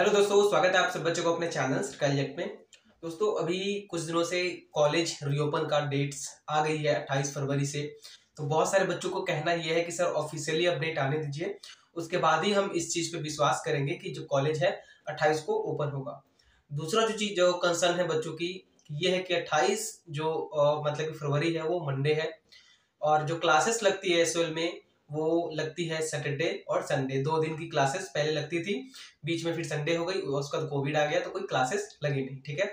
Hello दोस्तों, स्वागत है आप सब बच्चों को अपने चैनल स्टडी में। दोस्तों अभी कुछ दिनों से कॉलेज रीओपन का डेट्स आ गई है 28 फरवरी से, तो बहुत सारे बच्चों को कहना यह है कि सर ऑफिशियली अपडेट आने दीजिए, उसके बाद ही हम इस चीज़ पे विश्वास करेंगे कि जो कॉलेज है 28 को ओपन होगा। दूसरा जो चीज़ जो कंसर्न है बच्चों की ये है कि 28 जो मतलब फरवरी है वो मंडे है, और जो क्लासेस लगती है एसओएल में वो लगती है सैटरडे और संडे। 2 दिन की क्लासेस पहले लगती थी, बीच में फिर संडे हो गई, उसके बाद कोविड आ गया तो कोई क्लासेस लगी नहीं। ठीक है,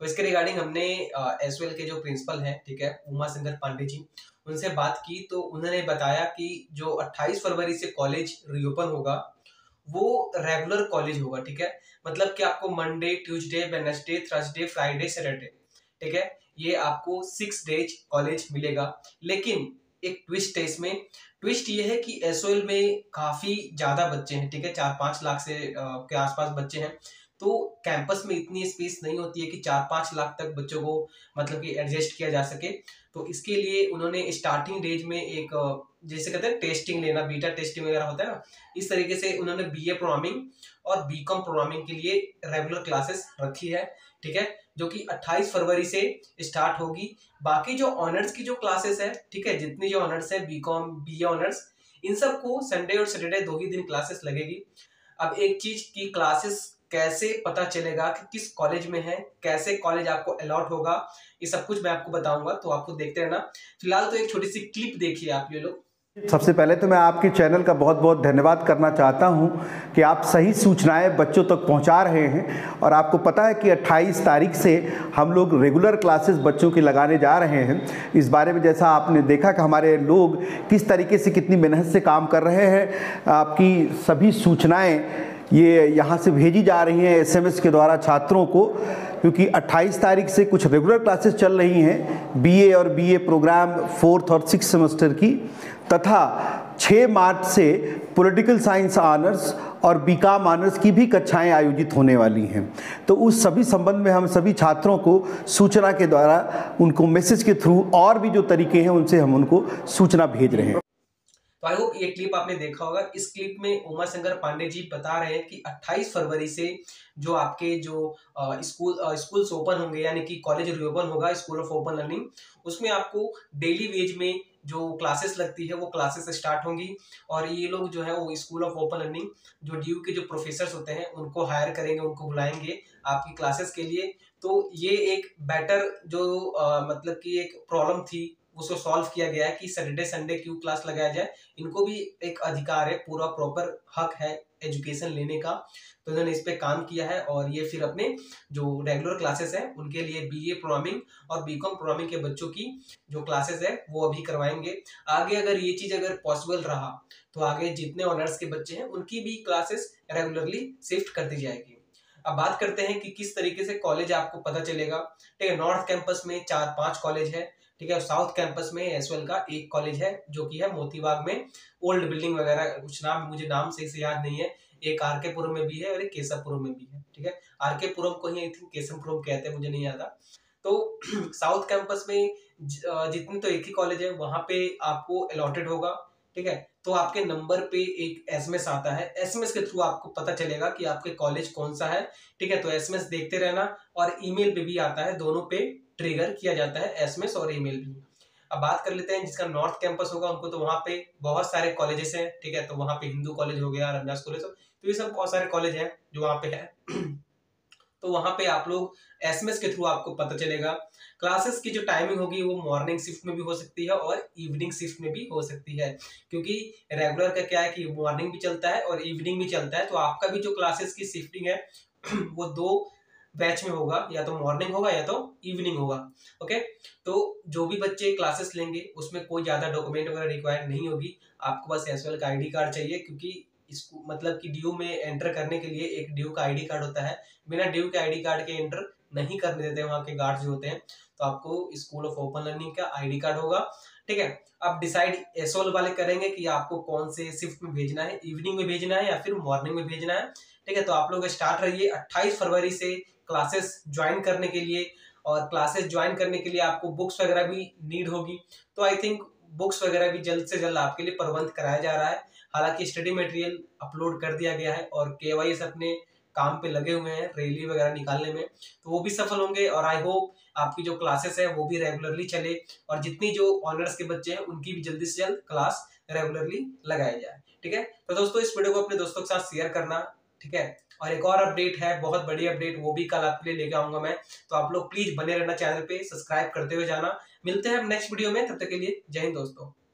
तो इसके रिगार्डिंग हमने एसओएल के जो प्रिंसिपल हैं, ठीक है, उमा शंकर पांडे जी, उनसे बात की तो उन्होंने बताया कि जो 28 फरवरी से कॉलेज रीओपन होगा वो रेगुलर कॉलेज होगा। ठीक है, मतलब कि आपको Monday, Tuesday, Wednesday, Thursday, Friday, Saturday, ठीक है, ये आपको 6 डेज कॉलेज मिलेगा। लेकिन एक ट्विस्ट है इसमें। ट्विस्ट ये है कि एसओएल में काफ़ी ज़्यादा बच्चे हैं, ठीक है, 4-5 लाख से के आसपास बच्चे हैं, तो कैंपस में इतनी स्पेस नहीं होती है कि 4-5 लाख तक बच्चों को मतलब कि एडजस्ट किया जा सके। तो इसके लिए उन्होंने स्टार्टिंग डेज में एक जैसे कहते हैं टेस्टिंग लेना, बीटा टेस्टिंग वगैरह होता है ना, इस तरीके से उन्होंने बीए प्रोग्रामिंग और बीकॉम प्रोग्रामिंग के लिए रेगुलर क्लासेस रखी है, ठीक है, जो कि 28 फरवरी से स्टार्ट होगी। बाकी जो ऑनर्स की जो क्लासेस है, ठीक है, जितनी जो ऑनर्स है बीकॉम, बीए ऑनर्स, इन सब को संडे और सैटरडे 2 ही दिन क्लासेस लगेगी। अब एक चीज की क्लासेस कैसे पता चलेगा कि किस कॉलेज में है, कैसे कॉलेज आपको अलॉट होगा, ये सब कुछ मैं आपको बताऊंगा, तो आपको देखते रहना। फिलहाल तो एक छोटी सी क्लिप देखिए आप ये लोग। सबसे पहले तो मैं आपके चैनल का बहुत बहुत धन्यवाद करना चाहता हूं कि आप सही सूचनाएं बच्चों तक पहुंचा रहे हैं। और आपको पता है कि 28 तारीख से हम लोग रेगुलर क्लासेस बच्चों की लगाने जा रहे हैं। इस बारे में जैसा आपने देखा कि हमारे लोग किस तरीके से कितनी मेहनत से काम कर रहे हैं। आपकी सभी सूचनाएं ये यहाँ से भेजी जा रही हैं SMS के द्वारा छात्रों को, क्योंकि 28 तारीख से कुछ रेगुलर क्लासेस चल रही हैं BA और BA प्रोग्राम 4th और 6th सेमेस्टर की, तथा 6 मार्च से पॉलिटिकल साइंस ऑनर्स और बीकॉम ऑनर्स की भी कक्षाएं आयोजित होने वाली हैं। तो उस सभी संबंध में हम सभी छात्रों को सूचना के द्वारा, उनको मैसेज के थ्रू, और भी जो तरीके हैं उनसे हम उनको सूचना भेज रहे हैं। तो आई होप ये क्लिप आपने देखा होगा। इस क्लिप में उमा शंकर पांडे जी बता रहे हैं कि 28 फरवरी से जो आपके जो स्कूल्स ओपन होंगे, यानी कि कॉलेज रीओपन होगा, स्कूल ऑफ ओपन लर्निंग, उसमें आपको डेली वेज में जो क्लासेस लगती है वो क्लासेस स्टार्ट होंगी। और ये लोग जो है वो स्कूल ऑफ ओपन लर्निंग जो DU के जो प्रोफेसर्स होते हैं उनको हायर करेंगे, उनको बुलाएंगे आपकी क्लासेस के लिए। तो ये एक बेटर जो मतलब कि एक प्रॉब्लम थी उसको सॉल्व किया गया है कि सैटरडे संडे क्यों क्लास लगाया जाए, इनको भी एक अधिकार है, पूरा प्रॉपर हक है एजुकेशन लेने का। तो उन्होंने इस पे काम किया है और ये फिर अपने जो रेगुलर क्लासेस हैं उनके लिए BA प्रोग्रामिंग और बीकॉम प्रोग्रामिंग के बच्चों की जो क्लासेस है वो अभी करवाएंगे। आगे अगर ये चीज़ अगर पॉसिबल रहा तो आगे जितने ऑनर्स के बच्चे हैं उनकी भी क्लासेस रेगुलरली शिफ्ट कर दी जाएगी। अब बात करते हैं कि किस तरीके से कॉलेज आपको पता चलेगा। ठीक है, नॉर्थ कैंपस में 4-5 कॉलेज है, ठीक है, और साउथ कैंपस में एसओएल का एक कॉलेज है जो कि है मोतीबाग में, ओल्ड बिल्डिंग वगैरह, कुछ नाम मुझे नाम सही से याद नहीं है। एक आरके पुरम में भी है और एक केशवपुरम में भी है, ठीक है, आरके पुरम को ही आई थिंक केशवपुरम कहते हैं, मुझे नहीं आता। तो साउथ कैंपस में जितने तो एक ही कॉलेज है वहाँ पे आपको अलॉटेड होगा, ठीक है, तो आपके नंबर पे एक SMS आता है, SMS के थ्रू आपको पता चलेगा कि आपके कॉलेज कौन सा है, ठीक है, तो SMS देखते रहना। और ईमेल पे भी आता है, दोनों पे ट्रिगर किया जाता है, SMS और ईमेल भी। अब बात कर लेते हैं जिसका नॉर्थ कैंपस होगा उनको, तो वहाँ पे बहुत सारे कॉलेजेस हैं, ठीक है, तो वहाँ पे हिंदू कॉलेज हो गया, रामदास कॉलेज, तो ये सब बहुत सारे कॉलेज हैं जो वहाँ पे है। तो वहाँ पे आप लोग SMS के थ्रू आपको पता चलेगा। क्लासेस की जो टाइमिंग होगी वो मॉर्निंग शिफ्ट में भी हो सकती है और इवनिंग शिफ्ट में भी हो सकती है, क्योंकि रेगुलर का क्या है कि मॉर्निंग भी चलता है और इवनिंग भी चलता है। तो आपका भी जो क्लासेस की शिफ्टिंग है वो 2 बैच में होगा, या तो मॉर्निंग होगा या तो इवनिंग होगा। ओके, तो जो भी बच्चे क्लासेस लेंगे उसमें कोई ज़्यादा डॉक्यूमेंट वगैरह रिक्वायर्ड नहीं होगी, आपको बस एसओएल का ID कार्ड चाहिए, क्योंकि इसको मतलब कि DU में एंटर करने के लिए एक DU का ID कार्ड होता है, बिना DU के ID कार्ड के एंटर नहीं करने देते हैं वहाँ के गार्ड्स जो होते हैं। तो आपको स्कूल ऑफ ओपन लर्निंग का ID कार्ड होगा, ठीक है। अब डिसाइड एसओएल वाले करेंगे कि आपको कौन से शिफ्ट में भेजना है, इवनिंग में भेजना है या फिर मॉर्निंग में भेजना है, ठीक है। तो आप लोग स्टार्ट रहिए 28 फरवरी से क्लासेस ज्वाइन करने के लिए। और क्लासेस ज्वाइन करने के लिए आपको बुक्स वगैरह भी नीड होगी, तो आई थिंक बुक्स वगैरह भी जल्द से जल्द आपके लिए प्रबंध कराया जा रहा है। हालांकि स्टडी मटेरियल अपलोड कर दिया गया है और KYS अपने काम पे लगे हुए हैं रैली वगैरह निकालने में, तो वो भी सफल होंगे। और आई होप आपकी जो क्लासेस है वो भी रेगुलरली चले और जितनी जो ऑनर्स के बच्चे हैं उनकी भी जल्दी से जल्द क्लास रेगुलरली लगाई जाए। ठीक है, तो दोस्तों इस वीडियो को अपने दोस्तों के साथ शेयर करना। ठीक है, और एक और अपडेट है, बहुत बड़ी अपडेट, वो भी कल आपके लिए लेके आऊंगा मैं। तो आप लोग प्लीज बने रहना चैनल पे, सब्सक्राइब करते हुए जाना। मिलते हैं नेक्स्ट वीडियो में, तब तक के लिए जय हिंद दोस्तों।